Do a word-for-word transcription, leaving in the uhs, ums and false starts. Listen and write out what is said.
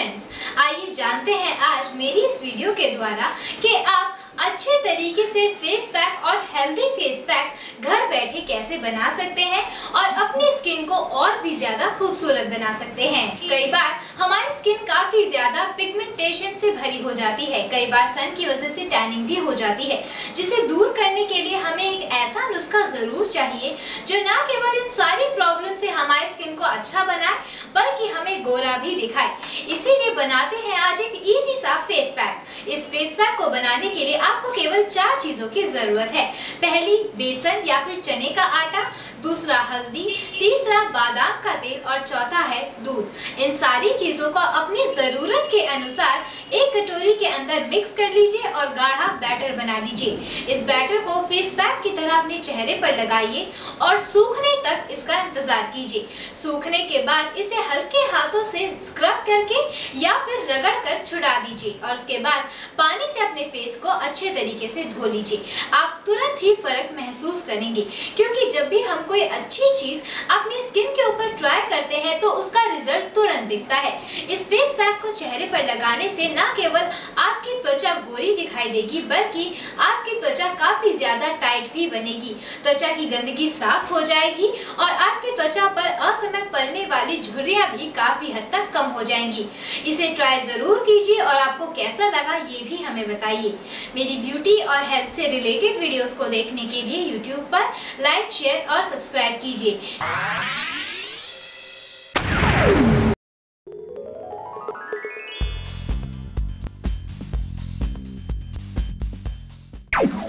Friends, आइए जानते हैं आज मेरी इस वीडियो के द्वारा कि आप अच्छे तरीके से फेस पैक और हेल्दी फेस पैक घर बैठे कैसे बना सकते हैं और अपनी स्किन को और भी ज्यादा खूबसूरत बना सकते हैं। कई बार हमारी स्किन काफी ज्यादा पिगमेंटेशन से भरी हो जाती है, कई बार सन की वजह से टैनिंग भी हो जाती है, जिसे दूर करने के लिए हमें एक ऐसा नुस्खा जरूर चाहिए जो ना केवल इन सारी प्रॉब्लम से हमारी स्किन को अच्छा बनाए बल्कि हमें गोरा भी दिखाए। इसीलिए बनाते हैं आज एक ईजी सा फेस पैक। इस फेस पैक को बनाने के लिए आपको केवल चार चीजों की जरूरत है। पहली बेसन या फिर चने का आटा, दूसरा हल्दी, तीसरा बादाम का तेल और चौथा है दूध। इन सारी चीजों को अपनी जरूरत के अनुसार एक कटोरी के अंदर मिक्स कर लीजिए और गाढ़ा बैटर बना लीजिए। इस बैटर को फेस पैक की तरह अपने चेहरे पर लगाइए और सूखने तक इसका इंतजार कीजिए। सूखने के बाद इसे हल्के हाथों से स्क्रब करके या फिर रगड़ कर छुड़ा दीजिए और उसके बाद पानी से अपने फेस को अच्छे तरीके से धो लीजिए। आप तुरंत ही फर्क महसूस करेंगे क्योंकि जब भी हम कोई अच्छी चीज अपनी स्किन के ऊपर ट्राई करते हैं तो उसका रिजल्ट तुरंत दिखता है। इस फेस पैक को चेहरे पर लगाने से न केवल आपकी त्वचा गोरी दिखाई देगी बल्कि आपकी त्वचा काफी ज्यादा टाइट भी बनेगी, त्वचा की गंदगी साफ हो जाएगी और आपकी त्वचा पर असमय पड़ने वाली झुर्रियां भी काफी हद तक कम हो जाएंगी। इसे ट्राई जरूर कीजिए और आपको कैसा लगा ये भी हमें बताइए। मेरी ब्यूटी और हेल्थ से रिलेटेड वीडियोस को देखने के लिए यूट्यूब पर लाइक, शेयर और सब्सक्राइब कीजिए।